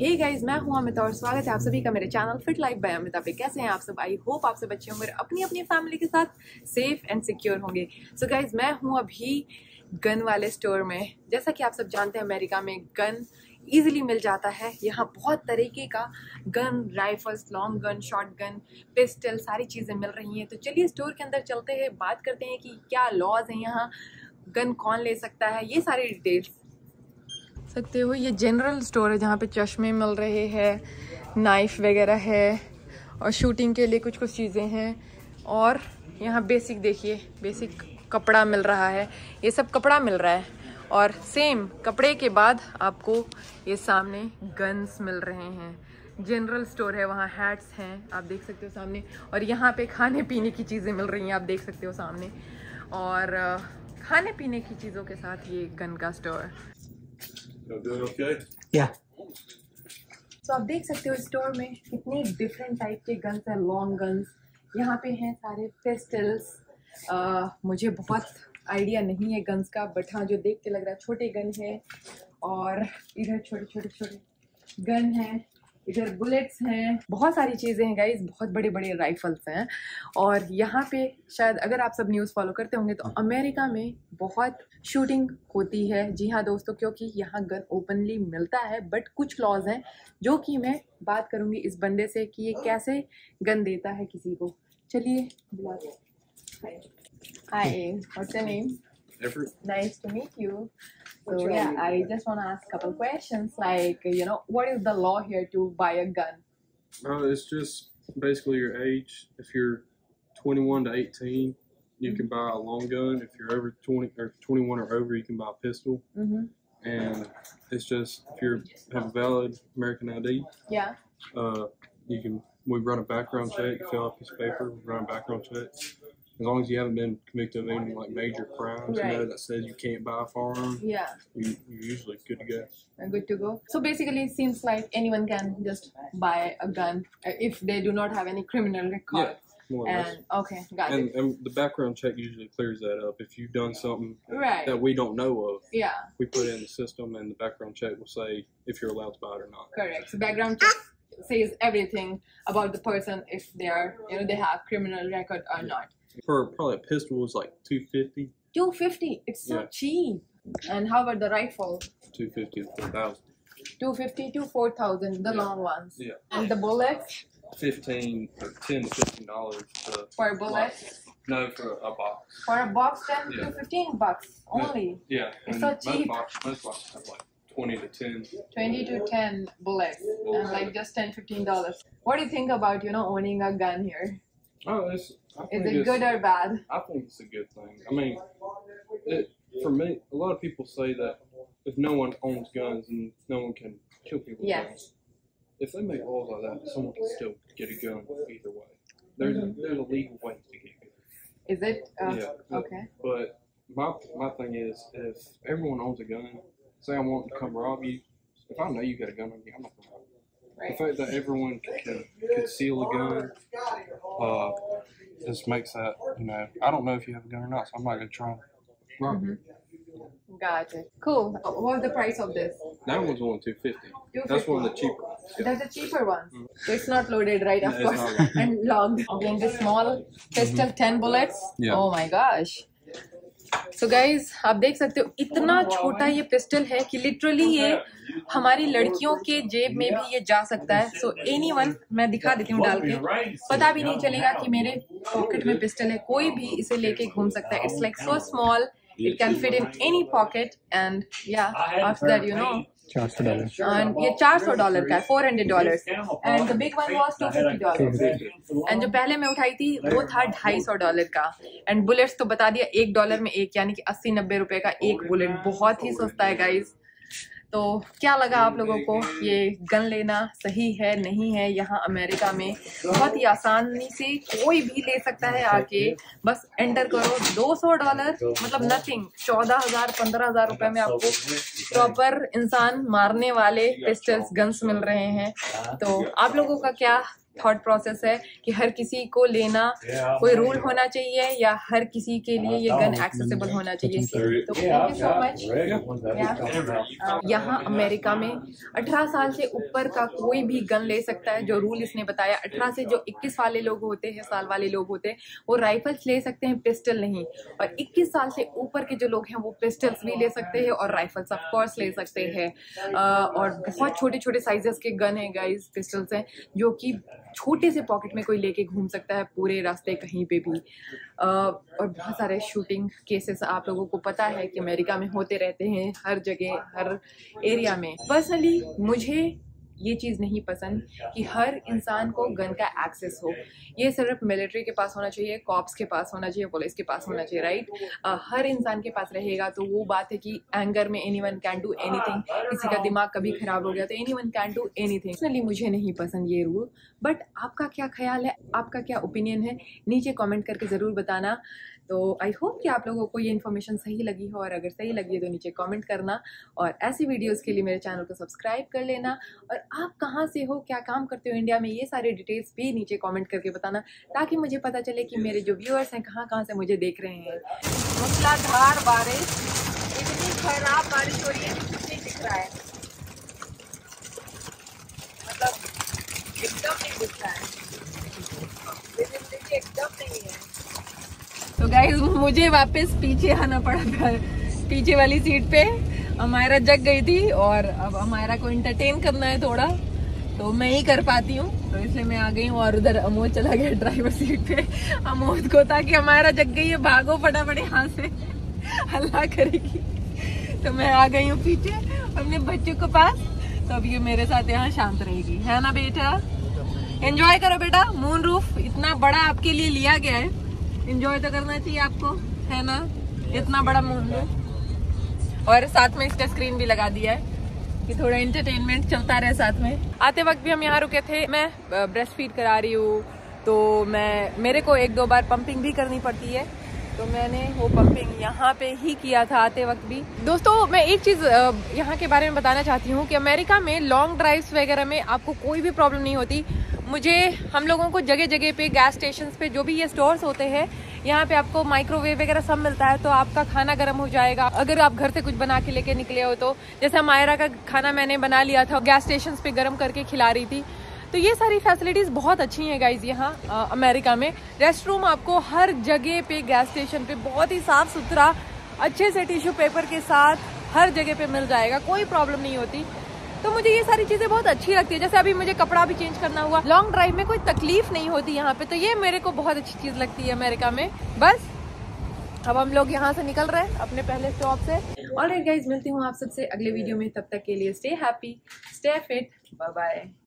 Hey guys, मैं हूं अमिता और स्वागत है आप सभी का मेरे channel fit life by Amita पे। कैसे हैं आप सब? आई होप आप सब अच्छे होंगे, अपनी अपनी फैमिली के साथ सेफ एंड सिक्योर होंगे। सो गाइस, मैं हूं अभी गन वाले स्टोर में। जैसा कि आप सब जानते हैं, अमेरिका में गन ईजिली मिल जाता है। यहाँ बहुत तरीके का gun, rifles, long gun, short gun, pistol, सारी चीज़ें मिल रही हैं। तो चलिए स्टोर के अंदर चलते हैं, बात करते हैं कि क्या लॉज हैं, यहाँ गन कौन ले सकता है, ये सारी डिटेल्स सकते हो। ये जनरल स्टोर है जहाँ पे चश्मे मिल रहे हैं, नाइफ वगैरह है और शूटिंग के लिए कुछ कुछ चीज़ें हैं। और यहाँ बेसिक देखिए, बेसिक कपड़ा मिल रहा है, ये सब कपड़ा मिल रहा है। और सेम कपड़े के बाद आपको ये सामने गन्स मिल रहे हैं। जनरल स्टोर है, वहाँ हैट्स हैं, आप देख सकते हो सामने। और यहाँ पे खाने पीने की चीज़ें मिल रही हैं, आप देख सकते हो सामने। और खाने पीने की चीज़ों के साथ ये गन का स्टोर। So, आप देख सकते हो स्टोर में कितने डिफरेंट टाइप के गन्स हैं। लॉन्ग गन्स यहाँ पे हैं, सारे पिस्टल्स। मुझे बहुत आइडिया नहीं है गन्स का, बट हाँ जो देख के लग रहा है छोटे गन है। और इधर छोटे छोटे छोटे गन हैं, इधर बुलेट्स हैं, बहुत सारी चीज़ें हैं गाइज। बहुत बड़े बड़े राइफल्स हैं। और यहाँ पे शायद, अगर आप सब न्यूज़ फॉलो करते होंगे तो अमेरिका में बहुत शूटिंग होती है। जी हाँ दोस्तों, क्योंकि यहाँ गन ओपनली मिलता है। बट कुछ लॉज हैं जो कि मैं बात करूँगी इस बंदे से कि ये कैसे गन देता है किसी को। चलिए बुलाते हैं। Hi, what's your name? Everett. Nice to meet you. So yeah, I just want to ask a couple questions, like, you know, what is the law here to buy a gun? It's just basically your age. If you're 21 to 18, you can buy a long gun. If you're over 20 or 21 or over, you can buy a pistol. And it's just if you have a valid American ID. Yeah. You can. We run a background check. You fill out a piece of paper. We run a background check. As long as you haven't been convicted of any like major crimes, you know, that says you can't buy a firearm. Yeah. You're usually good to go. Good to go. So basically, it seems like anyone can just buy a gun if they do not have any criminal record. Yeah, more or less. Okay, got it. And the background check usually clears that up. If you've done something that we don't know of, we put it in the system, and the background check will say if you're allowed to buy it or not. Correct. So background check says everything about the person, if they are, you know, they have criminal record or not. For probably a pistol was like $250. $250, it's so cheap. And how about the rifle? $250 to $4,000. $250 to $4,000, the long ones. Yeah. And the bullets? $10 to $15 for a bullet. No, for a box. For a box, $10 to $15 only. Yeah. It's so cheap. Most boxes have like 20 to 10. 20 to 10 bullets, and like just $10, $15. What do you think about, you know, owning a gun here? Oh, is it good or bad? I think it's a good thing. I mean, for me, a lot of people say that if no one owns guns and no one can kill people with guns, if they make laws like that, someone can still get a gun either way. There's a legal way to get guns. Is it? Okay. But my thing is, if everyone owns a gun, say I want to come rob you, if I know you got a gun on me, I'm not gonna rob you. Right. The fact that everyone can conceal a gun just makes that, you know, I don't know if you have a gun or not, so I'm not going to try it. Gotcha. Cool. What's the price of this? That one's only $250. That's one of the cheaper ones. Yeah. That's the cheaper one. So it's not loaded, right? Of course. And locked. Okay, the small pistol, 10 bullets. Yeah. Oh my gosh. So guys, आप देख सकते हो इतना छोटा ये pistol है कि literally ये हमारी लड़कियों के जेब में भी ये जा सकता है। सो एनीवन, मैं दिखा देती हूँ डाल के, पता भी नहीं चलेगा कि मेरे पॉकेट में पिस्टल है। कोई भी इसे लेके घूम सकता है। It's like so small, it can fit in any pocket. And या after that, you know, $400, and ये $400 का है, $400, and the big one was $250, and जो पहले मैं उठाई थी वो था $250 का। and bullets तो बता दिया $1 में एक, यानी कि 80-90 रुपए का एक बुलेट, बहुत ही सस्ता है गाइज। तो क्या लगा आप लोगों को, ये गन लेना सही है नहीं है? यहाँ अमेरिका में बहुत ही आसानी से कोई भी ले सकता है आके, बस एंटर करो $200, मतलब नथिंग, 14,000-15,000 रुपए में आपको प्रॉपर इंसान मारने वाले पिस्टल्स, गन्स मिल रहे हैं। तो आप लोगों का क्या थॉट प्रोसेस है कि हर किसी को लेना, कोई रूल होना चाहिए या हर किसी के लिए ये गन एक्सेसिबल होना चाहिए। तो थैंक यू सो मच। यहाँ अमेरिका में 18 साल से ऊपर का कोई भी गन ले सकता है, जो रूल इसने बताया। 18 से जो 21 वाले लोग होते हैं, साल वाले लोग होते हैं, वो राइफल्स ले सकते हैं, पिस्टल नहीं। और 21 साल से ऊपर के जो लोग हैं वो पिस्टल्स भी ले सकते हैं और राइफल्स ऑफ कोर्स ले सकते हैं। और बहुत छोटे छोटे साइजेस के गन है गाइज, पिस्टल्स हैं, जो कि छोटे से पॉकेट में कोई लेके घूम सकता है पूरे रास्ते कहीं पे भी। और बहुत सारे शूटिंग केसेस आप लोगों को पता है कि अमेरिका में होते रहते हैं, हर जगह हर एरिया में। पर्सनली मुझे ये चीज़ नहीं पसंद कि हर इंसान को गन का एक्सेस हो। ये सिर्फ मिलिट्री के पास होना चाहिए, कॉप्स के पास होना चाहिए, पुलिस के पास होना चाहिए, राइट। हर इंसान के पास रहेगा तो वो बात है कि एंगर में एनीवन कैन डू एनीथिंग। किसी का दिमाग कभी ख़राब हो गया तो anyone can do anything. Personally मुझे नहीं पसंद ये रूल, बट आपका क्या ख्याल है, आपका क्या ओपिनियन है, नीचे कॉमेंट करके ज़रूर बताना। तो आई होप कि आप लोगों को ये इन्फॉर्मेशन सही लगी हो, और अगर सही लगी है तो नीचे कमेंट करना। और ऐसी वीडियोस के लिए मेरे चैनल को सब्सक्राइब कर लेना। और आप कहाँ से हो, क्या काम करते हो इंडिया में, ये सारे डिटेल्स भी नीचे कमेंट करके बताना, ताकि मुझे पता चले कि मेरे जो व्यूअर्स हैं कहाँ से मुझे देख रहे हैं। मूसलाधार बारिश, इतनी खराब बारिश हो रही है कि कुछ नहीं दिख रहा है, मतलब एकदम नहीं दिख रहा है, एकदम नहीं है। तो गाइज मुझे वापस पीछे आना पड़ा था, पीछे वाली सीट पे अमायरा जग गई थी, और अब अमायरा को एंटरटेन करना है थोड़ा, तो मैं ही कर पाती हूँ, तो इसलिए मैं आ गई हूँ। और उधर अमोद चला गया ड्राइवर सीट पे अमोद को, ताकि अमायरा जग गई है, भागो फटाफट यहाँ से, हल्ला करेगी। तो मैं आ गई हूँ पीछे अपने बच्चों के पास, तो अब ये मेरे साथ यहाँ शांत रहेगी, है ना बेटा। एंजॉय करो बेटा, मून रूफ इतना बड़ा आपके लिए लिया गया है, एंजॉय तो करना चाहिए आपको, है ना। इतना बड़ा मून है, और साथ में इसका स्क्रीन भी लगा दिया है कि थोड़ा एंटरटेनमेंट चलता रहे साथ में। आते वक्त भी हम यहाँ रुके थे, मैं ब्रेस्ट फीड करा रही हूँ, तो मेरे को 1-2 बार पंपिंग भी करनी पड़ती है, तो मैंने वो पंपिंग यहाँ पे ही किया था आते वक्त भी। दोस्तों मैं एक चीज़ यहाँ के बारे में बताना चाहती हूँ कि अमेरिका में लॉन्ग ड्राइव्स वगैरह में आपको कोई भी प्रॉब्लम नहीं होती। मुझे हम लोगों को जगह जगह पे गैस स्टेशंस पे जो भी ये स्टोर्स होते हैं, यहाँ पे आपको माइक्रोवेव वगैरह सब मिलता है, तो आपका खाना गर्म हो जाएगा। अगर आप घर से कुछ बना के लेके निकले हो, तो जैसे अमायरा का खाना मैंने बना लिया था, गैस स्टेशंस पे गर्म करके खिला रही थी। तो ये सारी फैसिलिटीज़ बहुत अच्छी हैं गाइज यहाँ अमेरिका में। रेस्टरूम आपको हर जगह पे, गैस स्टेशन पे बहुत ही साफ़ सुथरा अच्छे से टिश्यू पेपर के साथ हर जगह पे मिल जाएगा, कोई प्रॉब्लम नहीं होती। तो मुझे ये सारी चीज़ें बहुत अच्छी लगती है। जैसे अभी मुझे कपड़ा भी चेंज करना हुआ, लॉन्ग ड्राइव में कोई तकलीफ नहीं होती यहाँ पे, तो ये मेरे को बहुत अच्छी चीज़ लगती है अमेरिका में। बस अब हम लोग यहाँ से निकल रहे हैं अपने पहले स्टॉप से। ऑलराइट गाइज, मिलती हूँ आप सबसे अगले वीडियो में, तब तक के लिए stay happy, stay fit, bye bye.